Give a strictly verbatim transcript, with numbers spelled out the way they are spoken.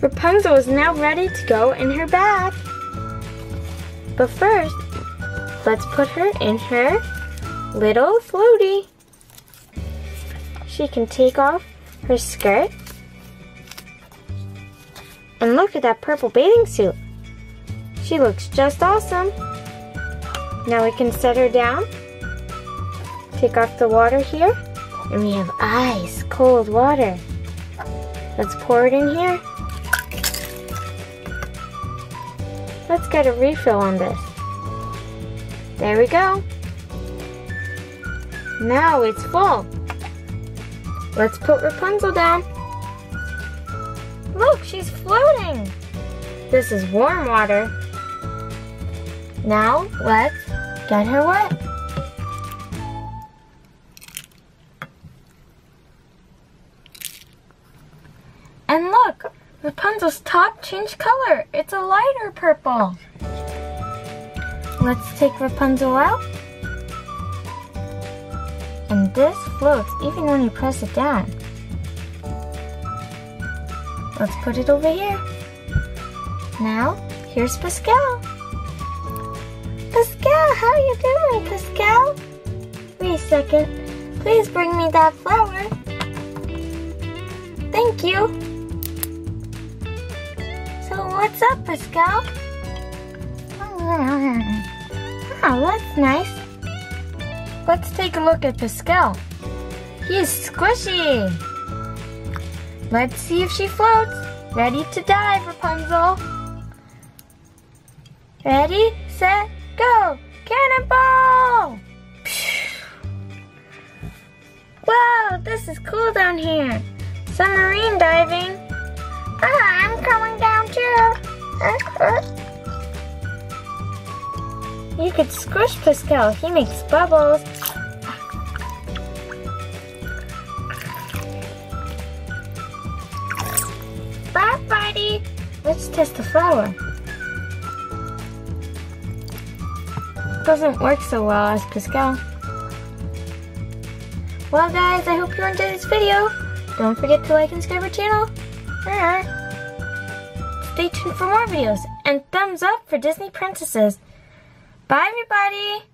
Rapunzel is now ready to go in her bath. But first, let's put her in her little floaty. She can take off her skirt. And look at that purple bathing suit. She looks just awesome. Now we can set her down. Take off the water here. And we have ice cold water. Let's pour it in here. Let's get a refill on this. There we go. Now it's full. Let's put Rapunzel down. Look, she's floating. This is warm water. Now let's get her wet. And look, Rapunzel's top changed color. It's a lighter purple. Let's take Rapunzel out. And this floats even when you press it down. Let's put it over here. Now, here's Pascal. Pascal, how are you doing, Pascal? Wait a second. Please bring me that flower. Thank you. So what's up, Pascal? Oh, that's nice. Let's take a look at Pascal. He is squishy. Let's see if she floats. Ready to dive, Rapunzel. Ready, set, go. Cannonball! Wow, this is cool down here. Submarine diving. Oh, I'm coming down too. You could squish Pascal. He makes bubbles. Bye, buddy. Let's test the flower. Doesn't work so well as Pascal. Well, guys, I hope you enjoyed this video. Don't forget to like and subscribe our channel. Stay tuned for more videos and thumbs up for Disney princesses. Bye everybody!